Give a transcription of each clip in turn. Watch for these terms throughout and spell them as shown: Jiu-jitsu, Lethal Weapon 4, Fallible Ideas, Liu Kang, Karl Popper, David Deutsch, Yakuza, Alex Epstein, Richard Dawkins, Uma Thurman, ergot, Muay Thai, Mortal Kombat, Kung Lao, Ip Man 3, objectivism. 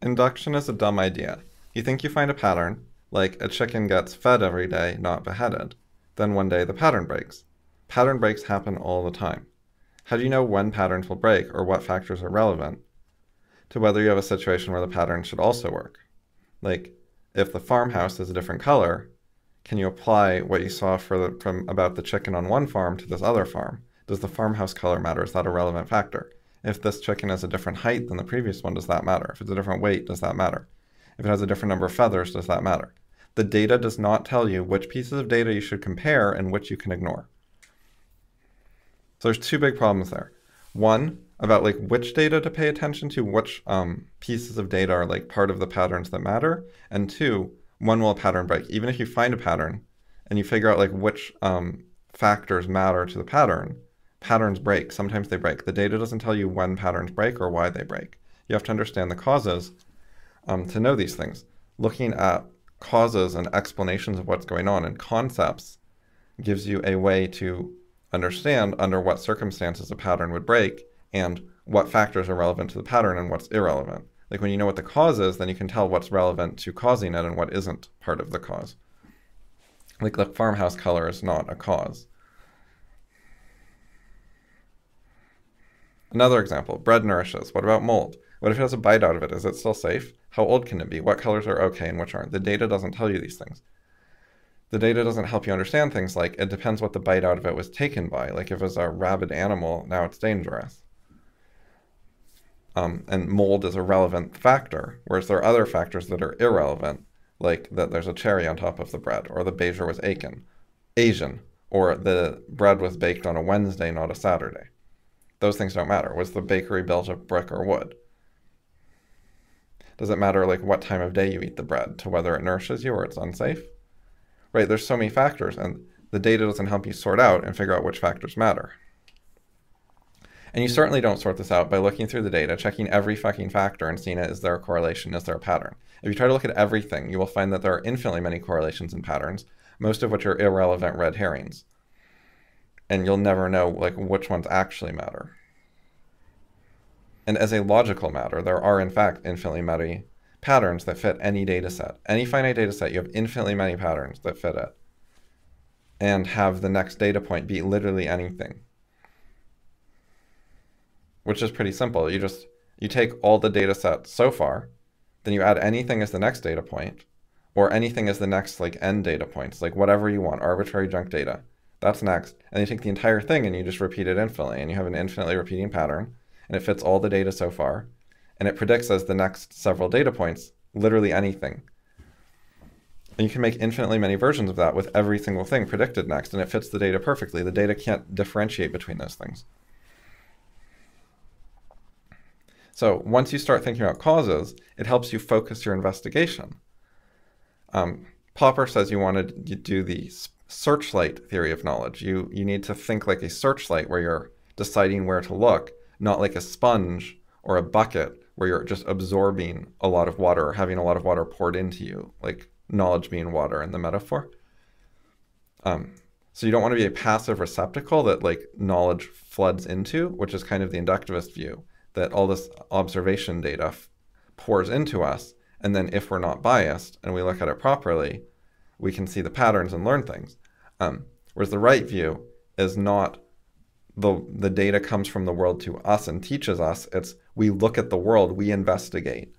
Induction is a dumb idea. You think you find a pattern, like a chicken gets fed every day, not beheaded. Then one day the pattern breaks. Pattern breaks happen all the time. How do you know when patterns will break or what factors are relevant to whether you have a situation where the pattern should also work? Like, if the farmhouse is a different color, can you apply what you saw about the chicken on one farm to this other farm? Does the farmhouse color matter? Is that a relevant factor? If this chicken is a different height than the previous one, does that matter? If it's a different weight, does that matter? If it has a different number of feathers, does that matter? The data does not tell you which pieces of data you should compare and which you can ignore. So there's two big problems there. One, about like which data to pay attention to, which pieces of data are like part of the patterns that matter, and two, when will a pattern break? Even if you find a pattern and you figure out like which factors matter to the pattern, patterns break. Sometimes they break. The data doesn't tell you when patterns break or why they break. You have to understand the causes to know these things. Looking at causes and explanations of what's going on and concepts gives you a way to understand under what circumstances a pattern would break and what factors are relevant to the pattern and what's irrelevant. Like when you know what the cause is, then you can tell what's relevant to causing it and what isn't part of the cause. Like the farmhouse color is not a cause. Another example, bread nourishes. What about mold? What if it has a bite out of it? Is it still safe? How old can it be? What colors are okay and which aren't? The data doesn't tell you these things. The data doesn't help you understand things like it depends what the bite out of it was taken by. Like if it was a rabid animal, now it's dangerous. And mold is a relevant factor, whereas there are other factors that are irrelevant, like that there's a cherry on top of the bread, or the baker was Asian, or the bread was baked on a Wednesday, not a Saturday. Those things don't matter. Was the bakery built of brick or wood? Does it matter like what time of day you eat the bread to whether it nourishes you or it's unsafe? Right, there's so many factors, and the data doesn't help you sort out and figure out which factors matter. And you certainly don't sort this out by looking through the data, checking every fucking factor and seeing, is there a correlation, is there a pattern? If you try to look at everything, you will find that there are infinitely many correlations and patterns, most of which are irrelevant red herrings. And you'll never know like which ones actually matter. And as a logical matter, there are in fact infinitely many patterns that fit any data set. Any finite data set, you have infinitely many patterns that fit it. And have the next data point be literally anything. Which is pretty simple. You take all the data sets so far, then you add anything as the next data point, or anything as the next like n data points, like whatever you want, arbitrary junk data. That's next. And you take the entire thing and you just repeat it infinitely, and you have an infinitely repeating pattern, and it fits all the data so far, and it predicts as the next several data points literally anything. And you can make infinitely many versions of that with every single thing predicted next, and it fits the data perfectly. The data can't differentiate between those things. So once you start thinking about causes, it helps you focus your investigation. Popper says you want to do the searchlight theory of knowledge. You need to think like a searchlight where you're deciding where to look, not like a sponge or a bucket where you're just absorbing a lot of water or having a lot of water poured into you, like knowledge being water in the metaphor. So you don't want to be a passive receptacle that like knowledge floods into, which is kind of the inductivist view, that all this observation data pours into us, and then if we're not biased and we look at it properly, we can see the patterns and learn things. Whereas the right view is not the data comes from the world to us and teaches us. It's we look at the world, we investigate.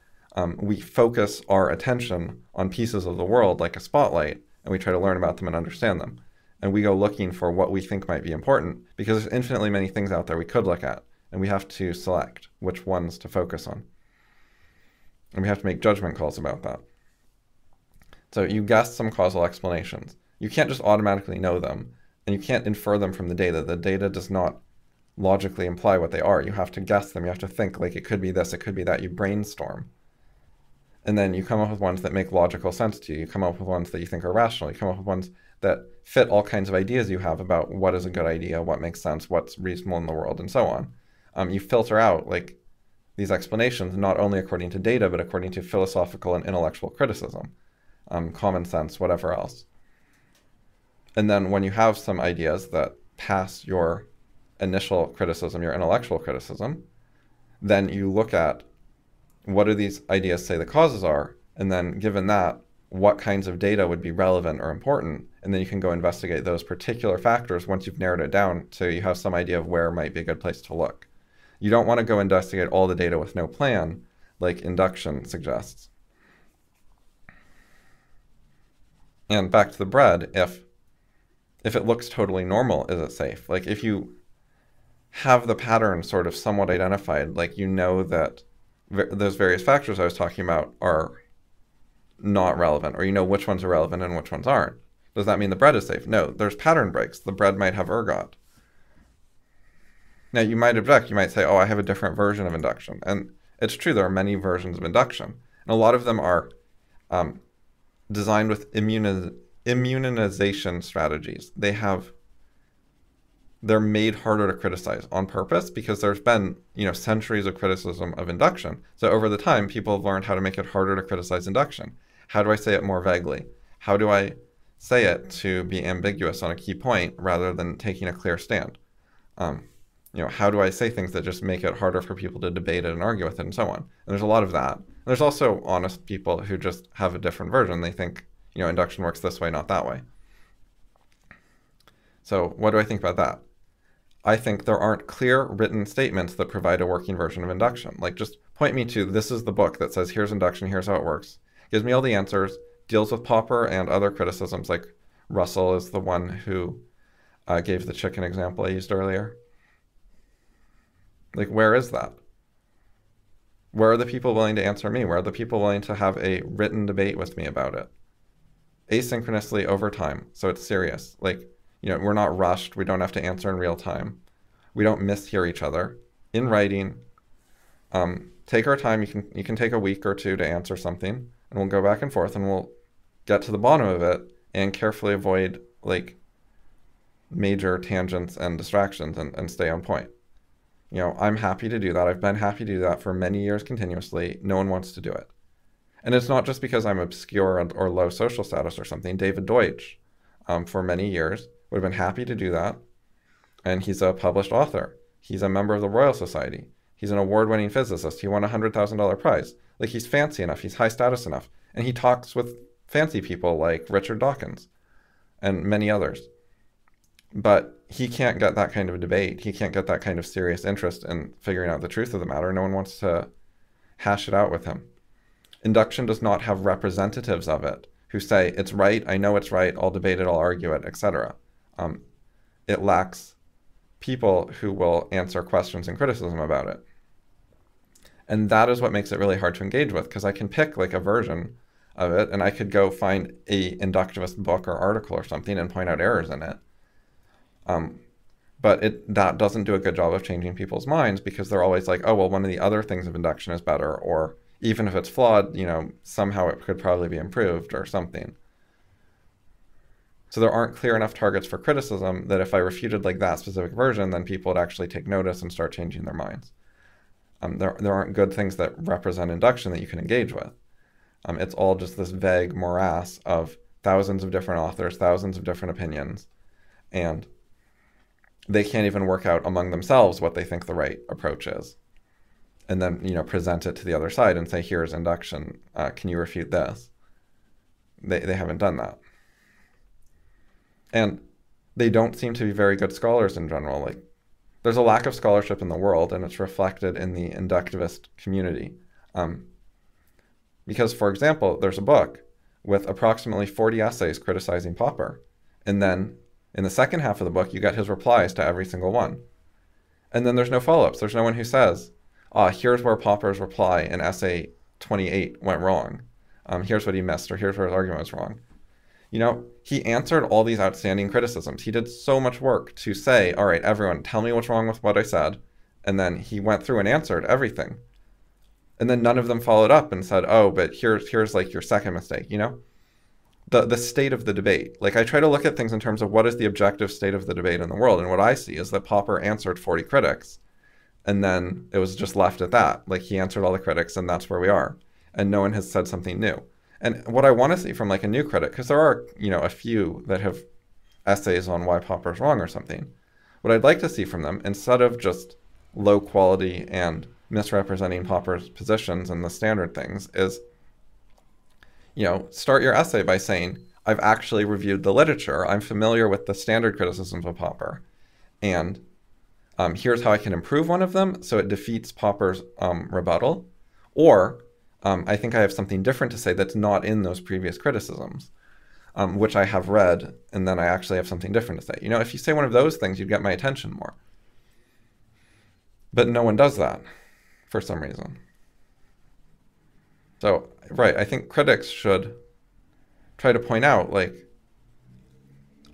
We focus our attention on pieces of the world like a spotlight, and we try to learn about them and understand them. And we go looking for what we think might be important because there's infinitely many things out there we could look at, and we have to select which ones to focus on. And we have to make judgment calls about that. So you guess some causal explanations. You can't just automatically know them, and you can't infer them from the data. The data does not logically imply what they are. You have to guess them. You have to think, like, it could be this, it could be that. You brainstorm. And then you come up with ones that make logical sense to you. You come up with ones that you think are rational. You come up with ones that fit all kinds of ideas you have about what is a good idea, what makes sense, what's reasonable in the world, and so on. You filter out, like, these explanations, not only according to data, but according to philosophical and intellectual criticism. Common sense, whatever else. And then when you have some ideas that pass your initial criticism, your intellectual criticism, then you look at what do these ideas say the causes are? And then given that, what kinds of data would be relevant or important? And then you can go investigate those particular factors once you've narrowed it down so you have some idea of where might be a good place to look. You don't want to go investigate all the data with no plan, like induction suggests. And back to the bread, if it looks totally normal, is it safe? Like if you have the pattern sort of somewhat identified, like you know that those various factors I was talking about are not relevant, or you know which ones are relevant and which ones aren't. Does that mean the bread is safe? No, there's pattern breaks. The bread might have ergot. Now you might object, you might say, oh, I have a different version of induction. And it's true, there are many versions of induction. And a lot of them are designed with immunization strategies. They're made harder to criticize on purpose because there's been, you know, centuries of criticism of induction. So over the time, people have learned how to make it harder to criticize induction. How do I say it more vaguely? How do I say it to be ambiguous on a key point rather than taking a clear stand? You know, how do I say things that just make it harder for people to debate it and argue with it and so on? And there's a lot of that. And there's also honest people who just have a different version. They think, you know, induction works this way, not that way. So what do I think about that? I think there aren't clear written statements that provide a working version of induction. Like just point me to, this is the book that says here's induction, here's how it works. Gives me all the answers, deals with Popper and other criticisms, like Russell is the one who gave the chicken example I used earlier. Like, where is that? Where are the people willing to answer me? Where are the people willing to have a written debate with me about it? Asynchronously over time, so it's serious. Like, you know, we're not rushed. We don't have to answer in real time. We don't mishear each other. In writing, take our time. You can take a week or two to answer something, and we'll go back and forth, and we'll get to the bottom of it and carefully avoid, like, major tangents and distractions and stay on point. You know, I'm happy to do that. I've been happy to do that for many years continuously. No one wants to do it. And it's not just because I'm obscure or low social status or something. David Deutsch, for many years, would have been happy to do that. And he's a published author. He's a member of the Royal Society. He's an award-winning physicist. He won a $100,000 prize. Like, he's fancy enough. He's high status enough. And he talks with fancy people like Richard Dawkins and many others. But he can't get that kind of debate. He can't get that kind of serious interest in figuring out the truth of the matter. No one wants to hash it out with him. Induction does not have representatives of it who say, it's right, I know it's right, I'll debate it, I'll argue it, etc. It lacks people who will answer questions and criticism about it. And that is what makes it really hard to engage with, because I can pick like a version of it, and I could go find a inductivist book or article or something and point out errors in it. But that doesn't do a good job of changing people's minds, because they're always like, oh, well, one of the other things of induction is better, or even if it's flawed, you know, somehow it could probably be improved or something. So there aren't clear enough targets for criticism that if I refuted like that specific version, then people would actually take notice and start changing their minds. There aren't good things that represent induction that you can engage with. It's all just this vague morass of thousands of different authors, thousands of different opinions, and they can't even work out among themselves what they think the right approach is. And then, you know, present it to the other side and say, here's induction. Can you refute this? They haven't done that. And they don't seem to be very good scholars in general. Like, there's a lack of scholarship in the world, and it's reflected in the inductivist community. Because, for example, there's a book with approximately 40 essays criticizing Popper. And then in the second half of the book, you get his replies to every single one. And then there's no follow-ups. There's no one who says, here's where Popper's reply in essay 28 went wrong. Here's what he missed, or here's where his argument was wrong. You know, he answered all these outstanding criticisms. He did so much work to say, all right, everyone, tell me what's wrong with what I said. And then he went through and answered everything. And then none of them followed up and said, oh, but here's like your second mistake, you know? The state of the debate. Like, I try to look at things in terms of what is the objective state of the debate in the world. And what I see is that Popper answered 40 critics. And then it was just left at that. Like, he answered all the critics, and that's where we are. And no one has said something new. And what I want to see from, like, a new critic, because there are, you know, a few that have essays on why Popper's wrong or something. What I'd like to see from them, instead of just low quality and misrepresenting Popper's positions and the standard things is, you know, start your essay by saying, I've actually reviewed the literature. I'm familiar with the standard criticisms of Popper. And here's how I can improve one of them so it defeats Popper's rebuttal. Or I think I have something different to say that's not in those previous criticisms, which I have read, and then I actually have something different to say. You know, if you say one of those things, you'd get my attention more. But no one does that for some reason. So, right, I think critics should try to point out, like,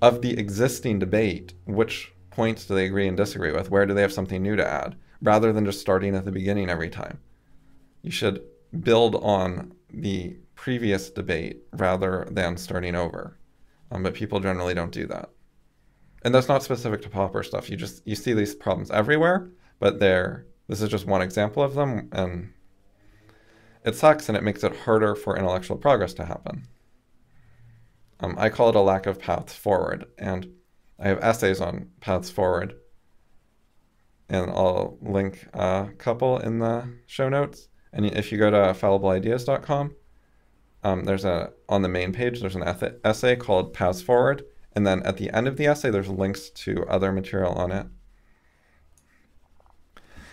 of the existing debate, which points do they agree and disagree with? Where do they have something new to add? Rather than just starting at the beginning every time. You should build on the previous debate rather than starting over. But people generally don't do that. And that's not specific to Popper stuff. You see these problems everywhere, but this is just one example of them, and it sucks, and it makes it harder for intellectual progress to happen. I call it a lack of paths forward, and I have essays on paths forward, and I'll link a couple in the show notes. And if you go to fallibleideas.com, on the main page, there's an essay called Paths Forward, and then at the end of the essay, there's links to other material on it.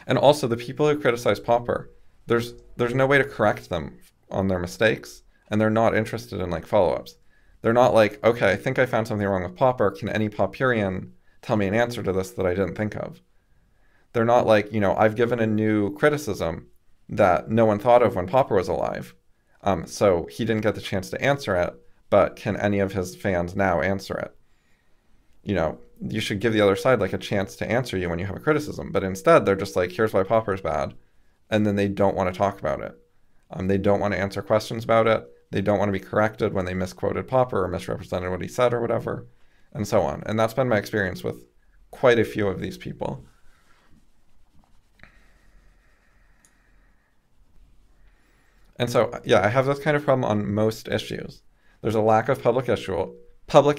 And also, the people who criticize Popper, there's no way to correct them on their mistakes, and they're not interested in, like, follow-ups. They're not like, okay, I think I found something wrong with Popper. Can any Popperian tell me an answer to this that I didn't think of? They're not like, you know, I've given a new criticism that no one thought of when Popper was alive. So he didn't get the chance to answer it, but can any of his fans now answer it? You know, you should give the other side like a chance to answer you when you have a criticism. But instead, they're just like, here's why Popper's bad. And then they don't want to talk about it. They don't want to answer questions about it. They don't want to be corrected when they misquoted Popper or misrepresented what he said or whatever, and so on. And that's been my experience with quite a few of these people. And so, yeah, I have this kind of problem on most issues. There's a lack of public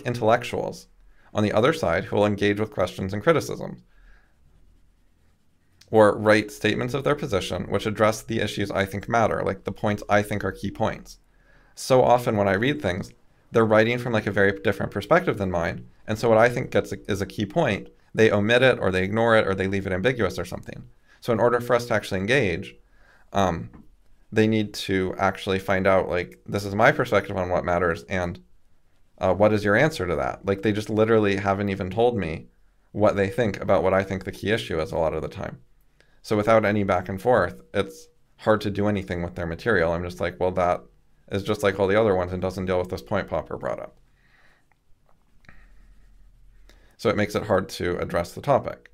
intellectuals on the other side who will engage with questions and criticisms, or write statements of their position which address the issues I think matter, like the points I think are key points. So often when I read things, they're writing from like a very different perspective than mine. And so what I think is a key point, they omit it or they ignore it or they leave it ambiguous or something. So in order for us to actually engage, they need to actually find out, like, this is my perspective on what matters, and what is your answer to that? Like, they just literally haven't even told me what they think about what I think the key issue is a lot of the time. So without any back and forth, it's hard to do anything with their material. I'm just like, well, that is just like all the other ones and doesn't deal with this point Popper brought up. So it makes it hard to address the topic.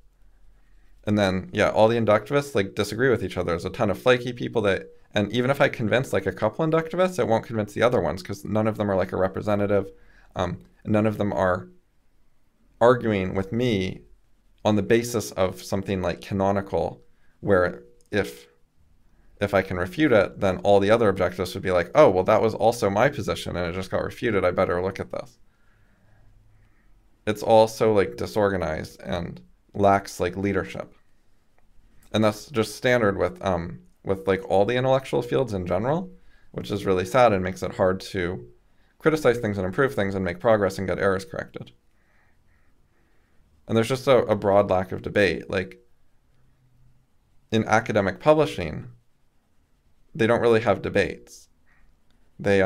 And then, yeah, all the inductivists like disagree with each other. There's a ton of flaky people that, and even if I convince like a couple inductivists, it won't convince the other ones because none of them are like a representative. None of them are arguing with me on the basis of something like canonical, where if I can refute it, then all the other objectivists would be like, oh, well, that was also my position and it just got refuted. I better look at this. It's all so like disorganized and lacks like leadership. And that's just standard with like all the intellectual fields in general, which is really sad and makes it hard to criticize things and improve things and make progress and get errors corrected. And there's just a broad lack of debate. Like in academic publishing, they don't really have debates. They,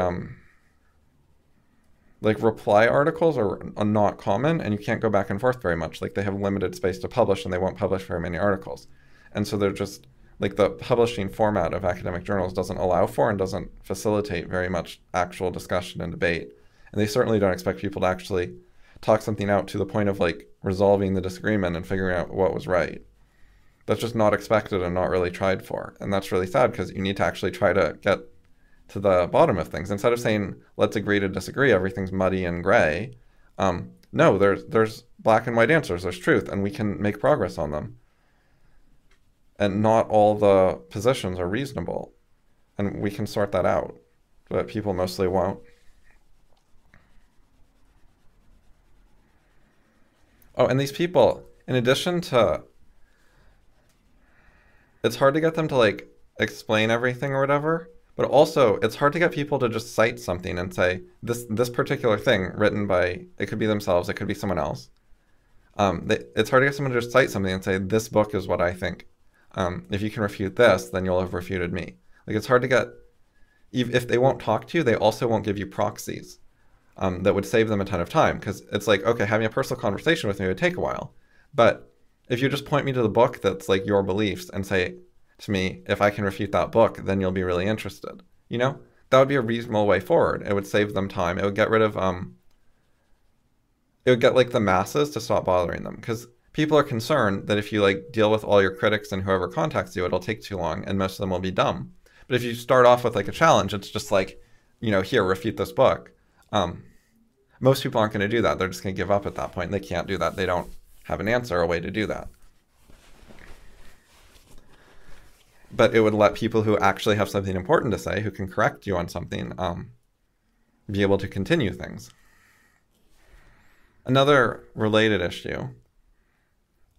like, reply articles are not common, and you can't go back and forth very much. Like, they have limited space to publish, and they won't publish very many articles. And so they're just, like, the publishing format of academic journals doesn't allow for and doesn't facilitate very much actual discussion and debate. And they certainly don't expect people to actually talk something out to the point of, like, resolving the disagreement and figuring out what was right. That's just not expected and not really tried for. And that's really sad because you need to actually try to get to the bottom of things. Instead of saying, let's agree to disagree, everything's muddy and gray. No, there's black and white answers, there's truth, and we can make progress on them. And not all the positions are reasonable. And we can sort that out, but people mostly won't. Oh, and these people, in addition to it's hard to get them to like explain everything or whatever, but also it's hard to get people to just cite something and say this particular thing written by, it could be themselves, it could be someone else. It's hard to get someone to just cite something and say, this book is what I think. If you can refute this, then you'll have refuted me. Like, it's hard to get, if they won't talk to you, they also won't give you proxies that would save them a ton of time. Because it's like, okay, having a personal conversation with me would take a while. But if you just point me to the book that's like your beliefs and say to me, if I can refute that book, then you'll be really interested. You know, that would be a reasonable way forward. It would save them time. It would get rid of, it would get like the masses to stop bothering them, because people are concerned that if you like deal with all your critics and whoever contacts you, it'll take too long and most of them will be dumb. But if you start off with like a challenge, it's just like, you know, here, refute this book. Most people aren't going to do that. They're just going to give up at that point. They can't do that. They don't have an answer or a way to do that. But it would let people who actually have something important to say, who can correct you on something, be able to continue things. Another related issue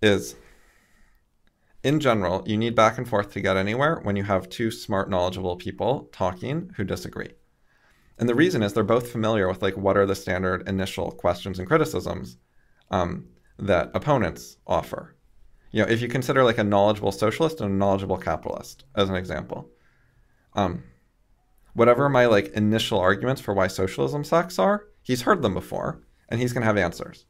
is, in general, you need back and forth to get anywhere when you have two smart, knowledgeable people talking who disagree. And the reason is they're both familiar with like what are the standard initial questions and criticisms that opponents offer. You know, if you consider like a knowledgeable socialist and a knowledgeable capitalist as an example, whatever my like initial arguments for why socialism sucks are, he's heard them before. And he's going to have answers.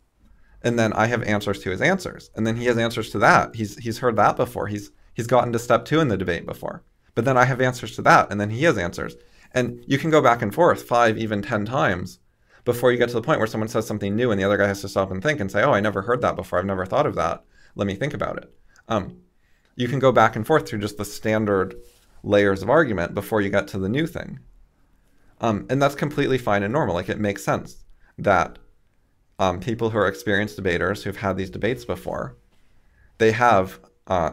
And then I have answers to his answers. And then he has answers to that. He's heard that before. He's gotten to step two in the debate before. But then I have answers to that. And then he has answers. And you can go back and forth 5, even 10 times before you get to the point where someone says something new and the other guy has to stop and think and say, oh, I never heard that before. I've never thought of that. Let me think about it. You can go back and forth through just the standard layers of argument before you get to the new thing. And that's completely fine and normal. Like, it makes sense that people who are experienced debaters who've had these debates before, they have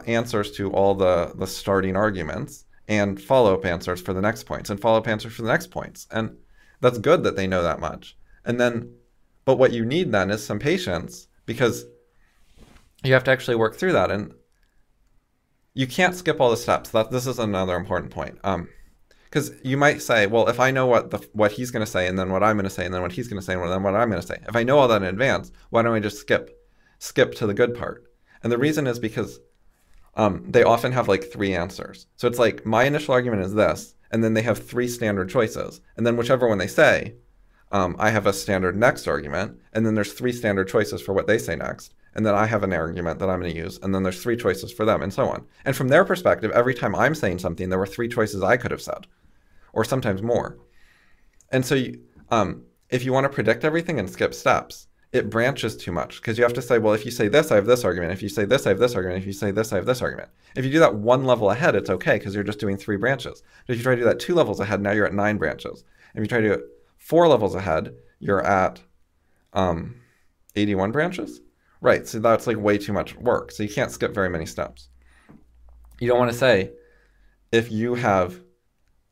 answers to all the starting arguments and follow-up answers for the next points and follow-up answers for the next points. And that's good that they know that much. And then, but what you need then is some patience, because you have to actually work through that. And you can't skip all the steps. This is another important point. Because you might say, well, if I know what he's going to say, and then what I'm going to say, and then what he's going to say, and then what I'm going to say, if I know all that in advance, why don't I just skip to the good part? And the reason is because they often have like 3 answers. So it's like, my initial argument is this, and then they have 3 standard choices. And then whichever one they say, I have a standard next argument, and then there's 3 standard choices for what they say next. And then I have an argument that I'm going to use, and then there's 3 choices for them, and so on. And from their perspective, every time I'm saying something, there were 3 choices I could have said, or sometimes more. And so you, if you want to predict everything and skip steps, it branches too much, because you have to say, well, if you say this, I have this argument. If you say this, I have this argument. If you say this, I have this argument. If you do that 1 level ahead, it's okay, because you're just doing 3 branches. But if you try to do that 2 levels ahead, now you're at 9 branches. If you try to do it 4 levels ahead, you're at 81 branches. Right, so that's like way too much work. So you can't skip very many steps. You don't want to say, if you have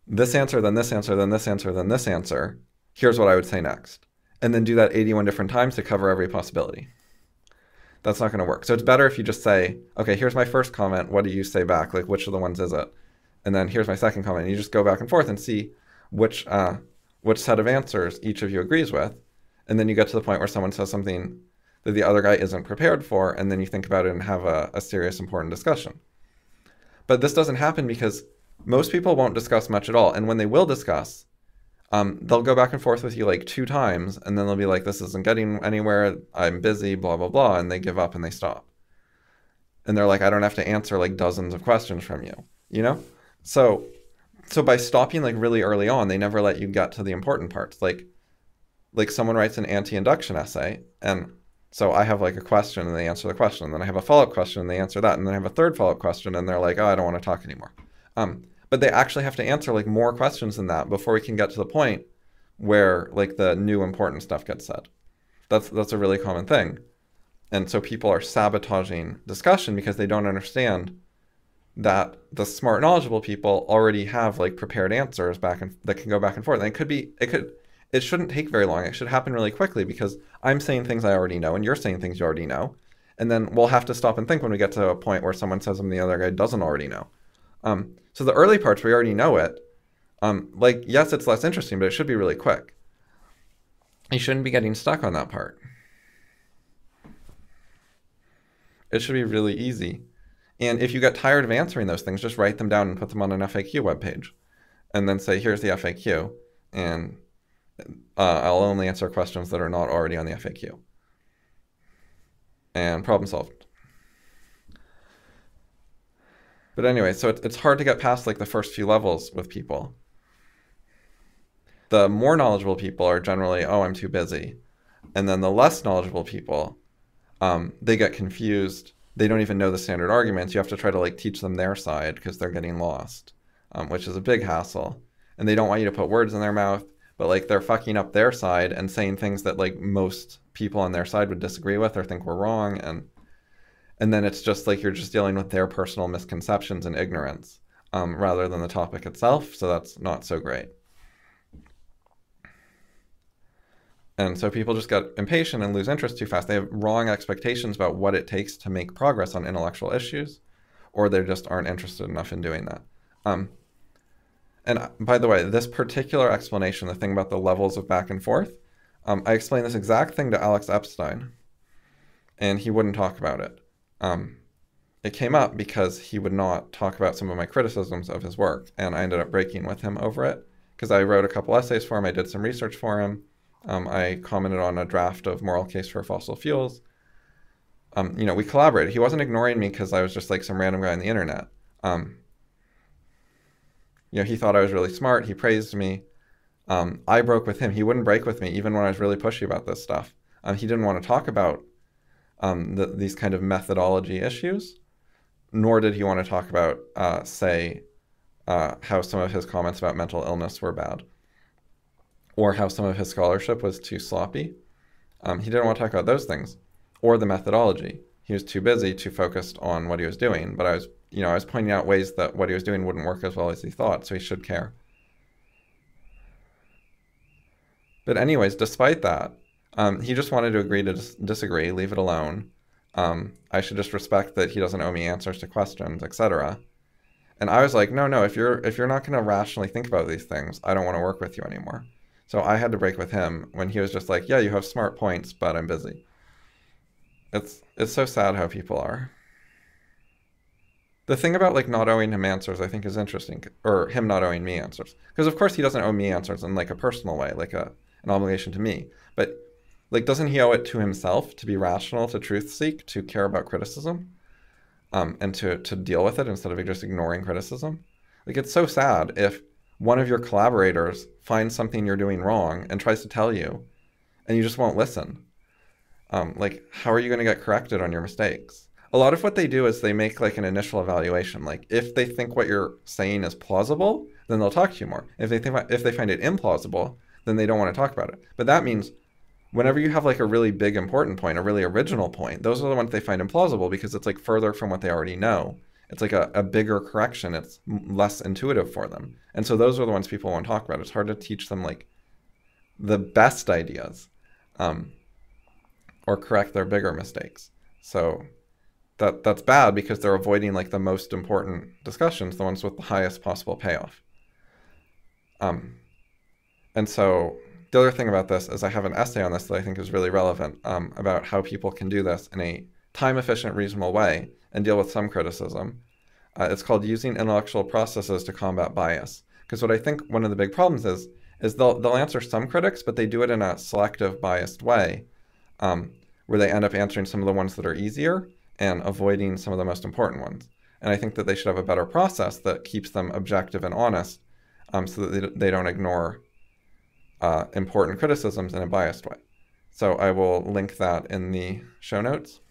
this answer, then this answer, then this answer, then this answer, here's what I would say next. And then do that 81 different times to cover every possibility. That's not going to work. So it's better if you just say, okay, here's my first comment. What do you say back? Like, which of the ones is it? And then here's my second comment. And you just go back and forth and see which set of answers each of you agrees with. And then you get to the point where someone says something that the other guy isn't prepared for, and then you think about it and have a serious, important discussion. But this doesn't happen because most people won't discuss much at all. And when they will discuss, they'll go back and forth with you like 2 times, and then they'll be like, this isn't getting anywhere, I'm busy, blah, blah, blah, and they give up and they stop. And they're like, I don't have to answer like dozens of questions from you, you know? So by stopping like really early on, they never let you get to the important parts. Like someone writes an anti-induction essay, and so I have like a question and they answer the question, and then I have a follow-up question and they answer that, and then I have a third follow-up question and they're like, oh, I don't want to talk anymore. But they actually have to answer like more questions than that before we can get to the point where like the new important stuff gets said. That's a really common thing. And so people are sabotaging discussion because they don't understand that the smart, knowledgeable people already have like prepared answers back and that can go back and forth. And it shouldn't take very long. It should happen really quickly because I'm saying things I already know and you're saying things you already know. And then we'll have to stop and think when we get to a point where someone says something the other guy doesn't already know. So the early parts, we already know it. Like, yes, it's less interesting, but it should be really quick. You shouldn't be getting stuck on that part. It should be really easy. And if you get tired of answering those things, just write them down and put them on an FAQ webpage. And then say, here's the FAQ. And I'll only answer questions that are not already on the FAQ. And problem solved. But anyway, so it's hard to get past like the first few levels with people. The more knowledgeable people are generally, oh, I'm too busy. And then the less knowledgeable people, they get confused. They don't even know the standard arguments. You have to try to like teach them their side because they're getting lost, which is a big hassle. And they don't want you to put words in their mouth, but like they're fucking up their side and saying things that like most people on their side would disagree with or think were wrong. And then it's just like you're just dealing with their personal misconceptions and ignorance rather than the topic itself. So that's not so great. And so people just get impatient and lose interest too fast. They have wrong expectations about what it takes to make progress on intellectual issues, or they just aren't interested enough in doing that. And by the way, this particular explanation, the thing about the levels of back and forth, I explained this exact thing to Alex Epstein, and he wouldn't talk about it. It came up because he would not talk about some of my criticisms of his work, and I ended up breaking with him over it because I wrote a couple essays for him. I did some research for him. I commented on a draft of Moral Case for Fossil Fuels. You know, we collaborated. He wasn't ignoring me because I was just like some random guy on the internet. You know, he thought I was really smart. He praised me. I broke with him. He wouldn't break with me even when I was really pushy about this stuff. He didn't want to talk about these kind of methodology issues, nor did he want to talk about, say, how some of his comments about mental illness were bad, or how some of his scholarship was too sloppy. He didn't want to talk about those things, or the methodology. He was too busy, too focused on what he was doing, but I was pointing out ways that what he was doing wouldn't work as well as he thought, so he should care. But anyways, despite that, he just wanted to agree to disagree, leave it alone. I should just respect that he doesn't owe me answers to questions, etc. And I was like, no, if you're not going to rationally think about these things, I don't want to work with you anymore. So I had to break with him when he was just like, yeah, you have smart points, but I'm busy. It's so sad how people are. The thing about like not owing him answers I think is interesting, or him not owing me answers. Because of course he doesn't owe me answers in like a personal way, like an obligation to me. But like, doesn't he owe it to himself to be rational, to truth seek, to care about criticism, and to deal with it instead of just ignoring criticism? Like, it's so sad if one of your collaborators finds something you're doing wrong and tries to tell you, and you just won't listen. Like, how are you going to get corrected on your mistakes? A lot of what they do is they make like an initial evaluation. Like, if they think what you're saying is plausible, then they'll talk to you more. If they find it implausible, then they don't want to talk about it. But that means whenever you have like a really big important point, a really original point, those are the ones they find implausible because it's like further from what they already know. It's like a bigger correction. It's less intuitive for them. And so those are the ones people won't talk about. It's hard to teach them like the best ideas or correct their bigger mistakes. So that's bad because they're avoiding like the most important discussions, the ones with the highest possible payoff. And so the other thing about this is I have an essay on this that I think is really relevant about how people can do this in a time-efficient, reasonable way and deal with some criticism. It's called Using Intellectual Processes to Combat Bias. Because what I think one of the big problems is they'll answer some critics, but they do it in a selective, biased way, where they end up answering some of the ones that are easier and avoiding some of the most important ones. And I think that they should have a better process that keeps them objective and honest, so that they don't ignore important criticisms in a biased way. So I will link that in the show notes.